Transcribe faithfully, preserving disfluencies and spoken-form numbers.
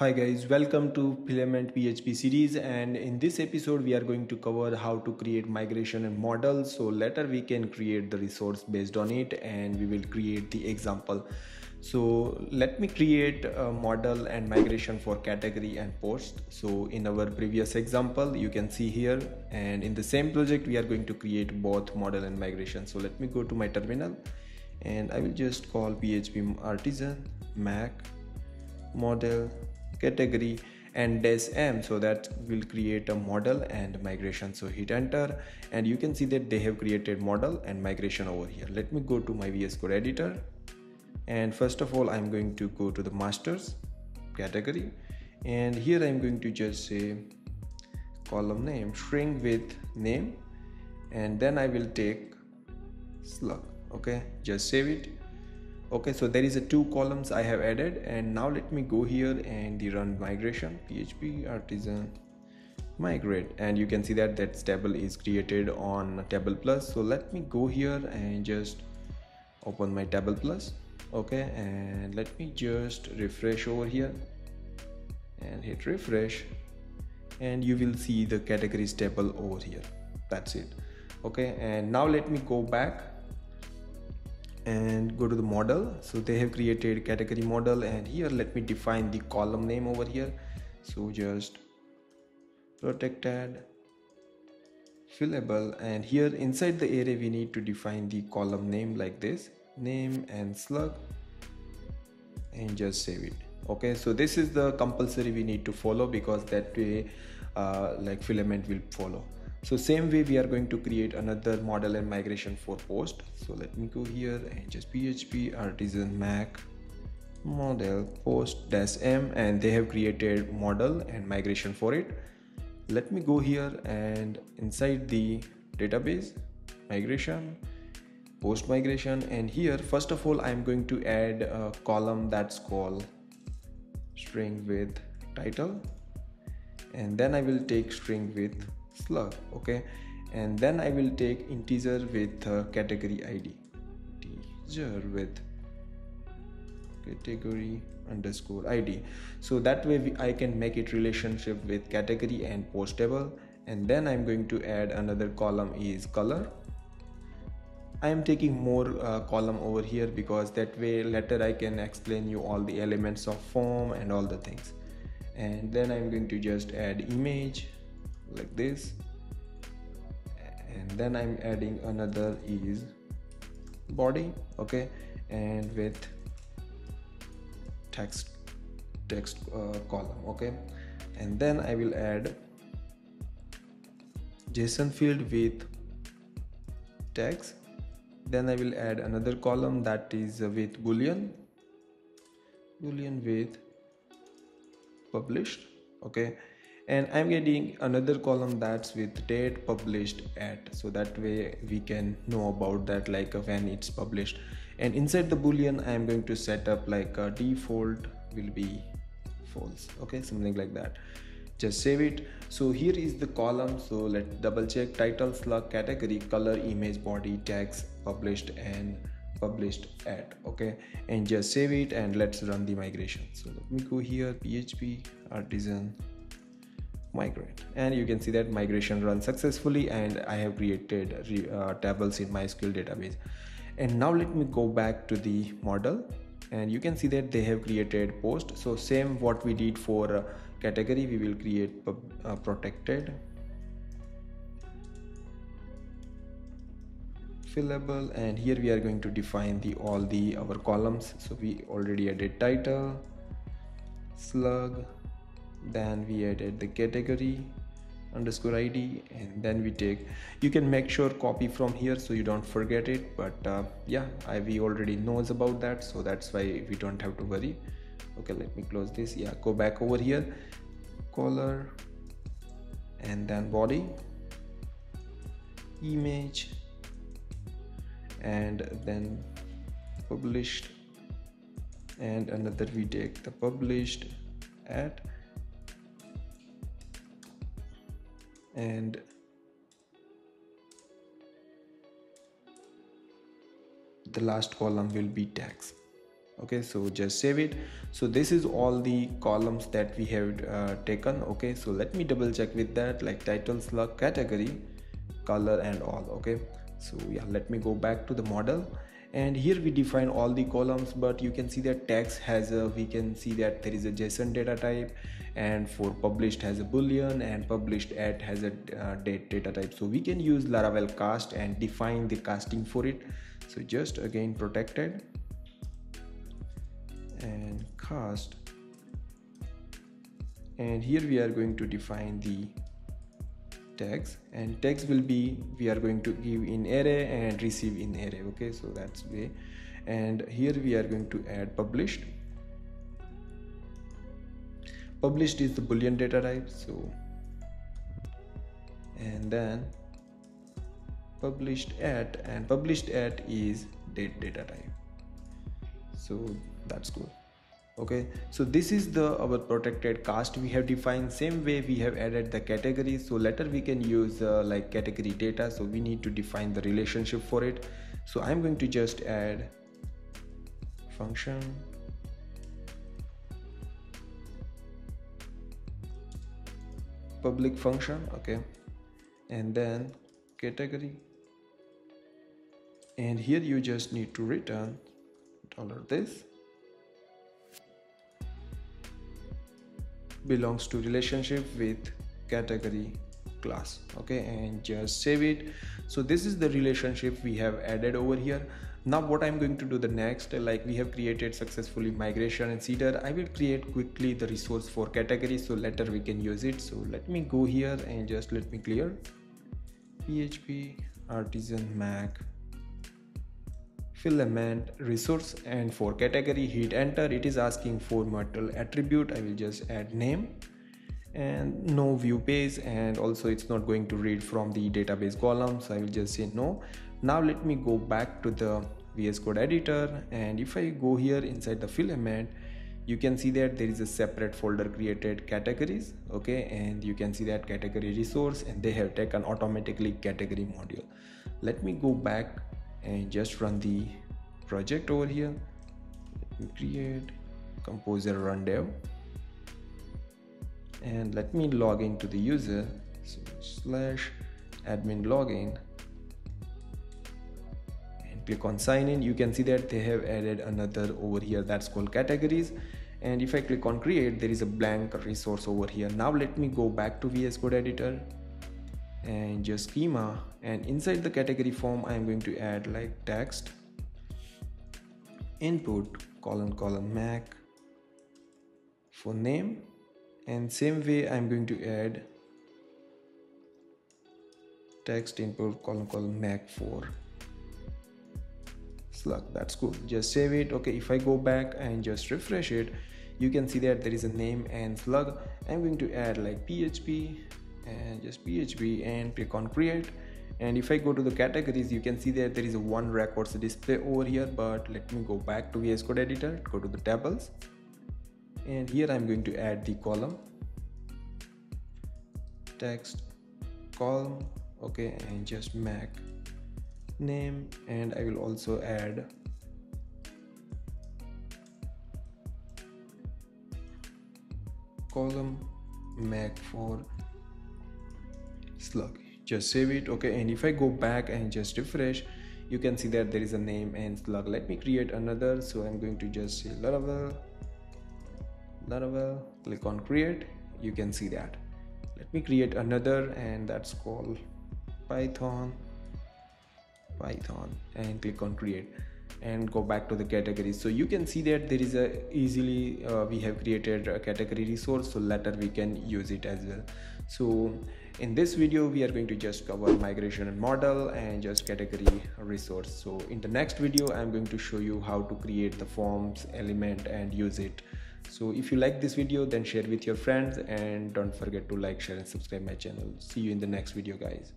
Hi guys, welcome to Filament P H P series, and in this episode we are going to cover how to create migration model. So later we can create the resource based on it and we will create the example. So let me create a model and migration for category and post. So in our previous example you can see here, and in the same project we are going to create both model and migration. So let me go to my terminal and I will just call P H P artisan mac model category and -m, so that will create a model and migration. So hit enter and you can see that they have created model and migration over here. Let me go to my V S Code editor, and first of all I'm going to go to the masters category, and here I'm going to just say column name string with name, and then I will take slug. Okay, just save it. Okay, so there is a two columns I have added, and now let me go here and the run migration P H P artisan migrate, and you can see that that table is created on table plus. So let me go here and just open my table plus. Okay, and let me just refresh over here and hit refresh, and you will see the categories table over here. That's it. Okay, and now let me go back and go to the model. So they have created category model, and here let me define the column name over here. So just protected fillable, and here inside the array we need to define the column name like this, name and slug, and just save it. Okay, so this is the compulsory we need to follow, because that way uh, like Filament will follow. So same way we are going to create another model and migration for post. So let me go here and just P H P artisan mac model post -m, and they have created model and migration for it. Let me go here and inside the database migration post migration, and here first of all I'm going to add a column that's called string with title, and then I will take string with slug. Okay, and then I will take integer with uh, category I D, integer with category underscore I D, so that way we, I can make it relationship with category and post table. And then I'm going to add another column is color. I am taking more uh, column over here, because that way later I can explain you all the elements of form and all the things. And then I'm going to just add image like this, and then I'm adding another is body. Okay, and with text text uh, column. Okay, and then I will add JSON field with text, then I will add another column that is with boolean boolean with published. Okay, and I'm getting another column that's with date published at, so that way we can know about that, like when it's published. And inside the boolean I'm going to set up like a default will be false. Okay, something like that. Just save it. So here is the column. So let's double check: title, slug, category, color, image, body, text, published and published at. Okay, and just save it and let's run the migration. So let me go here P H P artisan migrate, and you can see that migration runs successfully, and I have created uh, tables in MySQL database. And now let me go back to the model, and you can see that they have created post. So same what we did for uh, category, we will create uh, protected fillable, and here we are going to define the all the our columns. So we already added title, slug, then we added the category underscore I D, and then we take, you can make sure copy from here so you don't forget it, but uh, yeah, I, we already knows about that, so that's why we don't have to worry. Okay, let me close this. Yeah, go back over here, color, and then body, image, and then published, and another we take the published at, and the last column will be tags. Okay, so just save it. So this is all the columns that we have uh, taken. Okay, so let me double check with that, like title, slug, category, color and all. Okay, so yeah, let me go back to the model, and here we define all the columns, but you can see that text has a, we can see that there is a JSON data type, and for published has a boolean, and published at has a uh, date data type. So we can use Laravel cast and define the casting for it. So just again protected and cast, and here we are going to define the tags, and tags will be, we are going to give in array and receive in array. Okay, so that's way, and here we are going to add published. Published is the boolean data type, so, and then published at, and published at is date data type. So that's good. Okay, so this is the our protected cast we have defined. Same way we have added the category, so later we can use uh, like category data, so we need to define the relationship for it. So I'm going to just add function public function. Okay, and then category, and here you just need to return dollar this belongs to relationship with category class. Okay, and just save it. So this is the relationship we have added over here. Now what I'm going to do the next, like we have created successfully migration and seeder, I will create quickly the resource for category, so later we can use it. So let me go here and just let me clear P H P artisan mac filament resource, and for category hit enter. It is asking for material attribute. I will just add name and no view page, and also it's not going to read from the database column, so I will just say no. Now let me go back to the V S Code editor, and if I go here inside the filament, you can see that there is a separate folder created categories. Okay, and you can see that category resource, and they have taken automatically category module. Let me go back and just run the project over here. Let me create composer run dev, and let me log into the user, so slash admin login, and click on sign in. You can see that they have added another over here that's called categories, and if I click on create, there is a blank resource over here. Now let me go back to V S Code editor and just schema, and inside the category form I am going to add like text input colon colon mac for name, and same way I am going to add text input colon colon mac for slug. That's cool, just save it. Okay, if I go back and just refresh it, you can see that there is a name and slug. I'm going to add like P H P and just P H P and click on create, and if I go to the categories, you can see that there is a one records display over here. But let me go back to V S Code editor, go to the tables, and here I'm going to add the column text column. Okay, and just Mac name, and I will also add column Mac for slug. Just save it. Okay, and if I go back and just refresh, you can see that there is a name and slug. Let me create another, so I'm going to just say Laravel Laravel click on create. You can see that. Let me create another, and that's called Python Python and click on create, and go back to the category. So you can see that there is a easily uh, we have created a category resource, so later we can use it as well. So in this video we are going to just cover migration and model and just category resource. So in the next video I'm going to show you how to create the forms element and use it. So if you like this video, then share with your friends, and don't forget to like, share and subscribe my channel. See you in the next video, guys.